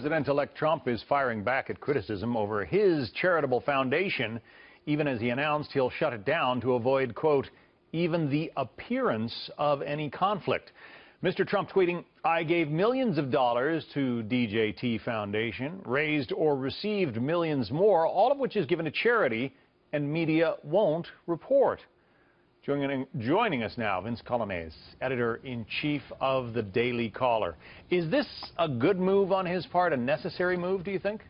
President-elect Trump is firing back at criticism over his charitable foundation, even as he announced he'll shut it down to avoid, quote, even the appearance of any conflict. Mr. Trump tweeting, "I gave millions of dollars to DJT Foundation, raised or received millions more, all of which is given to charity, and media won't report." Joining us now, Vince Coglianese, editor-in-chief of The Daily Caller. Is this a good move on his part, a necessary move, do you think?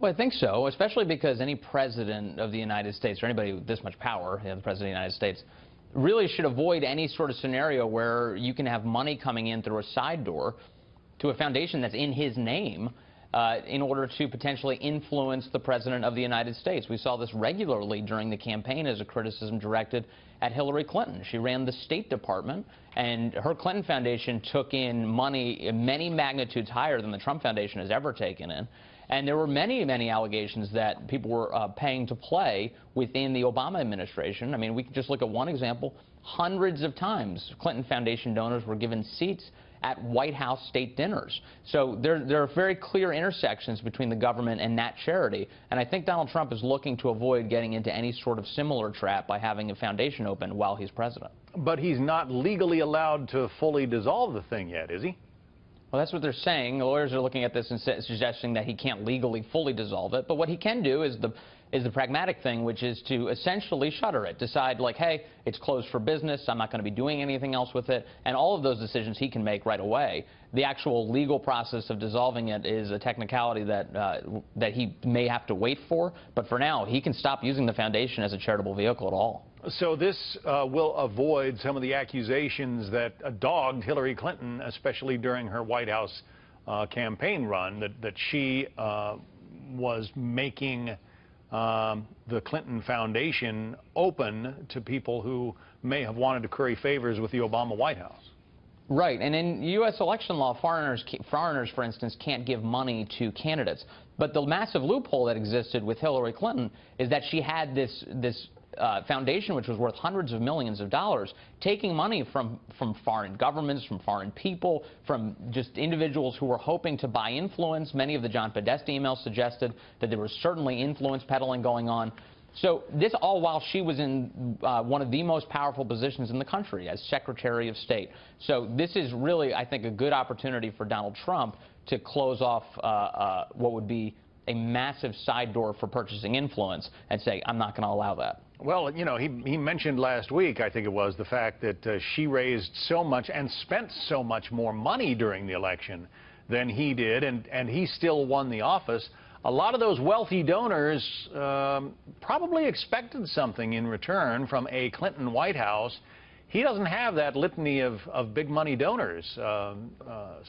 Well, I think so, especially because any president of the United States, or anybody with this much power, the president of the United States, really should avoid any sort of scenario where you can have money coming in through a side door to a foundation that's in his name in order to potentially influence the president of the United States. We saw this regularly during the campaign as a criticism directed at Hillary Clinton. She ran the State Department, and her Clinton Foundation took in money many magnitudes higher than the Trump Foundation has ever taken in. And there were many, many allegations that people were paying to play within the Obama administration. I mean, we can just look at one example. Hundreds of times Clinton Foundation donors were given seats at White House state dinners. So there are very clear intersections between the government and that charity. And I think Donald Trump is looking to avoid getting into any sort of similar trap by having a foundation open while he's president. But he's not legally allowed to fully dissolve the thing yet, is he? Well, that's what they're saying. The lawyers are looking at this and suggesting that he can't legally fully dissolve it. But what he can do is the pragmatic thing, which is to essentially shutter it, decide, like, hey, it's closed for business, I'm not going to be doing anything else with it, and all of those decisions he can make right away. The actual legal process of dissolving it is a technicality that, he may have to wait for, but for now, he can stop using the foundation as a charitable vehicle at all. So this will avoid some of the accusations that dogged Hillary Clinton, especially during her White House campaign run, that she was making the Clinton Foundation open to people who may have wanted to curry favors with the Obama White House. Right, and in U.S. election law, foreigners, for instance, can't give money to candidates. But the massive loophole that existed with Hillary Clinton is that she had this foundation, which was worth hundreds of millions of dollars, taking money from foreign governments, from foreign people, from just individuals who were hoping to buy influence. Many of the John Podesta emails suggested that there was certainly influence peddling going on. So this all while she was in one of the most powerful positions in the country as Secretary of State. So this is really, I think, a good opportunity for Donald Trump to close off what would be a massive side door for purchasing influence and say, I'm not going to allow that. Well, you know, he mentioned last week, I think it was, the fact that she raised so much and spent so much more money during the election than he did, and he still won the office. A lot of those wealthy donors probably expected something in return from a Clinton White House. He doesn't have that litany of big money donors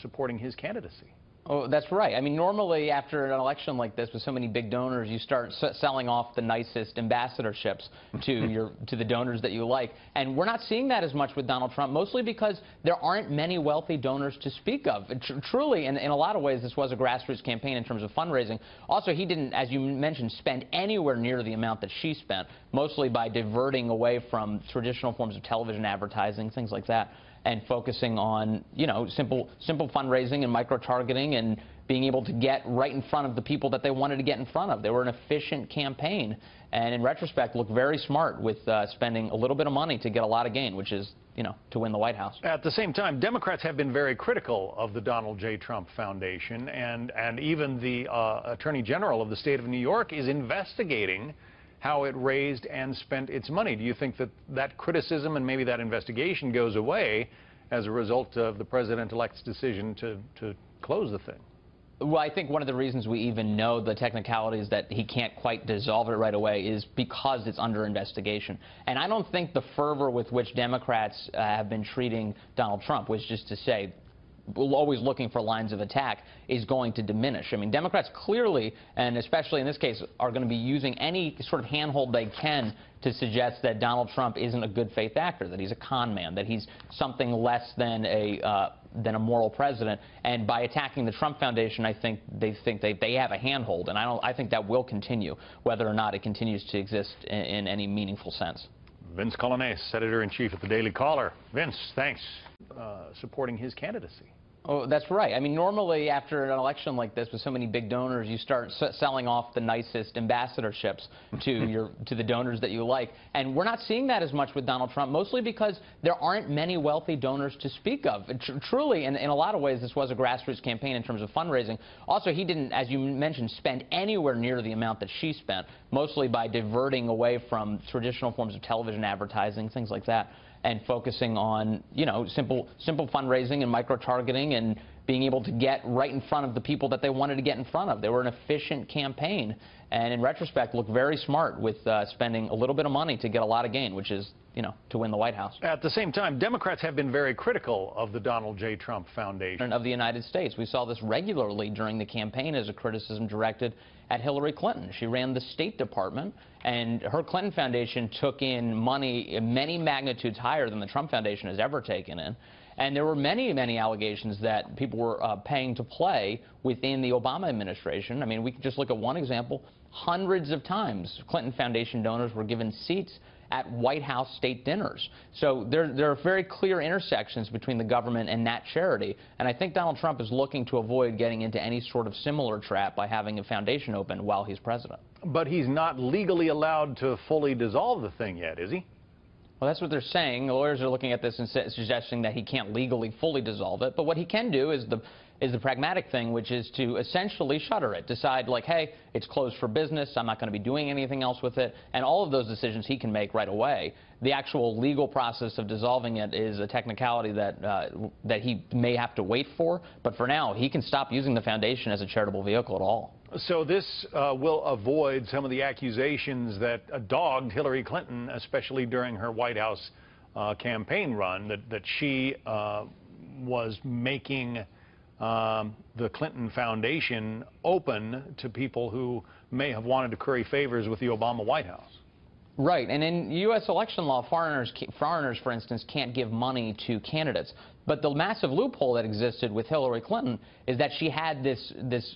supporting his candidacy. Oh, that's right. I mean, normally after an election like this with so many big donors, you start selling off the nicest ambassadorships to the donors that you like. And we're not seeing that as much with Donald Trump, mostly because there aren't many wealthy donors to speak of. Truly, in a lot of ways, this was a grassroots campaign in terms of fundraising. Also, he didn't, as you mentioned, spend anywhere near the amount that she spent, mostly by diverting away from traditional forms of television advertising, things like that, and focusing on, you know, simple fundraising and micro-targeting and being able to get right in front of the people that they wanted to get in front of. They were an efficient campaign and, in retrospect, looked very smart with spending a little bit of money to get a lot of gain, which is, you know, to win the White House. At the same time, Democrats have been very critical of the Donald J. Trump Foundation, and even the Attorney General of the state of New York is investigating how it raised and spent its money. Do you think that that criticism and maybe that investigation goes away as a result of the president-elect's decision to close the thing? Well, I think one of the reasons we even know the technicalities that he can't quite dissolve it right away is because it's under investigation. And I don't think the fervor with which Democrats have been treating Donald Trump, which is to say, always looking for lines of attack, is going to diminish. I mean, Democrats clearly, and especially in this case, are going to be using any sort of handhold they can to suggest that Donald Trump isn't a good faith actor, that he's a con man, that he's something less than a moral president. And by attacking the Trump Foundation, I think they have a handhold, and I think that will continue, whether or not it continues to exist in any meaningful sense. Vince Coglianese, editor-in-chief at The Daily Caller. Vince, thanks. Supporting his candidacy. Oh, that's right. I mean, normally after an election like this with so many big donors, you start selling off the nicest ambassadorships to the donors that you like. And we're not seeing that as much with Donald Trump, mostly because there aren't many wealthy donors to speak of. Truly, in a lot of ways, this was a grassroots campaign in terms of fundraising. Also, he didn't, as you mentioned, spend anywhere near the amount that she spent, mostly by diverting away from traditional forms of television advertising, things like that, and focusing on, you know, simple fundraising and micro-targeting and being able to get right in front of the people that they wanted to get in front of. They were an efficient campaign, and in retrospect, looked very smart with spending a little bit of money to get a lot of gain, which is, you know, to win the White House. At the same time, Democrats have been very critical of the Donald J. Trump Foundation. Of the United States. We saw this regularly during the campaign as a criticism directed at Hillary Clinton. She ran the State Department, and her Clinton Foundation took in money many magnitudes higher than the Trump Foundation has ever taken in. And there were many, many allegations that people were paying to play within the Obama administration. I mean, we can just look at one example. Hundreds of times, Clinton Foundation donors were given seats at White House state dinners. So there are very clear intersections between the government and that charity. And I think Donald Trump is looking to avoid getting into any sort of similar trap by having a foundation open while he's president. But he's not legally allowed to fully dissolve the thing yet, is he? Well, that's what they're saying. The lawyers are looking at this and suggesting that he can't legally fully dissolve it. But what he can do is the pragmatic thing, which is to essentially shutter it, decide, like, hey, it's closed for business, I'm not going to be doing anything else with it, and all of those decisions he can make right away. The actual legal process of dissolving it is a technicality that, he may have to wait for, but for now, he can stop using the foundation as a charitable vehicle at all. So this will avoid some of the accusations that dogged Hillary Clinton, especially during her White House campaign run, that she was making the Clinton Foundation open to people who may have wanted to curry favors with the Obama White House. Right, and in U.S. election law, foreigners, for instance, can't give money to candidates. But the massive loophole that existed with Hillary Clinton is that she had this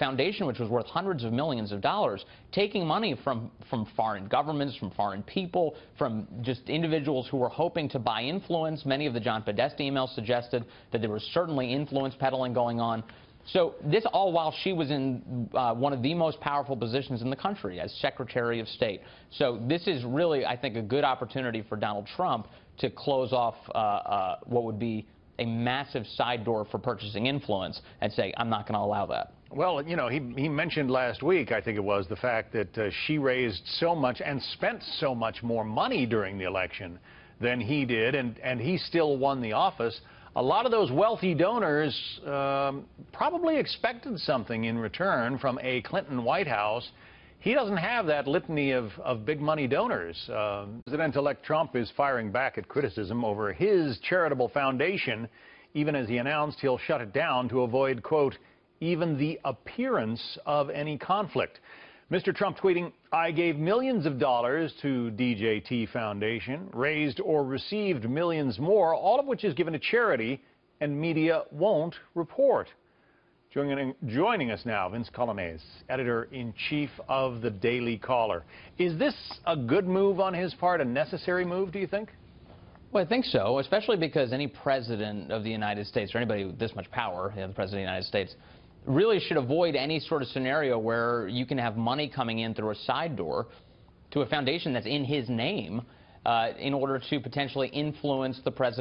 foundation, which was worth hundreds of millions of dollars, taking money from foreign governments, from foreign people, from just individuals who were hoping to buy influence. Many of the John Podesta emails suggested that there was certainly influence peddling going on. So this all while she was in one of the most powerful positions in the country as Secretary of State. So this is really, I think, a good opportunity for Donald Trump to close off what would be a massive side door for purchasing influence and say, I'm not going to allow that. Well, you know, he mentioned last week, I think it was, the fact that she raised so much and spent so much more money during the election than he did, and he still won the office. A lot of those wealthy donors probably expected something in return from a Clinton White House. He doesn't have that litany of big money donors. President-elect Trump is firing back at criticism over his charitable foundation, even as he announced he'll shut it down to avoid, quote, even the appearance of any conflict. Mr. Trump tweeting, I gave millions of dollars to DJT Foundation, raised or received millions more, all of which is given to charity, and media won't report. Joining us now, Vince Coglianese, editor-in-chief of The Daily Caller. Is this a good move on his part, a necessary move, do you think? Well, I think so, especially because any president of the United States, or anybody with this much power, the president of the United States, really should avoid any sort of scenario where you can have money coming in through a side door to a foundation that's in his name in order to potentially influence the president.